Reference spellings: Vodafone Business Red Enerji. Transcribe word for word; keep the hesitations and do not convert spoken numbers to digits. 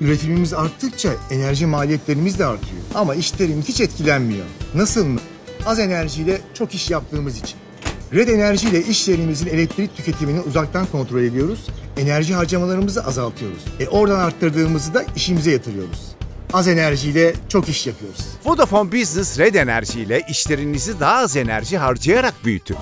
Üretimimiz arttıkça enerji maliyetlerimiz de artıyor. Ama işlerimiz hiç etkilenmiyor. Nasıl mı? Az enerjiyle çok iş yaptığımız için. Red Enerji ile iş yerimizin elektrik tüketimini uzaktan kontrol ediyoruz. Enerji harcamalarımızı azaltıyoruz. E oradan arttırdığımızı da işimize yatırıyoruz. Az enerjiyle çok iş yapıyoruz. Vodafone Business Red Enerji ile işlerinizi daha az enerji harcayarak büyütün.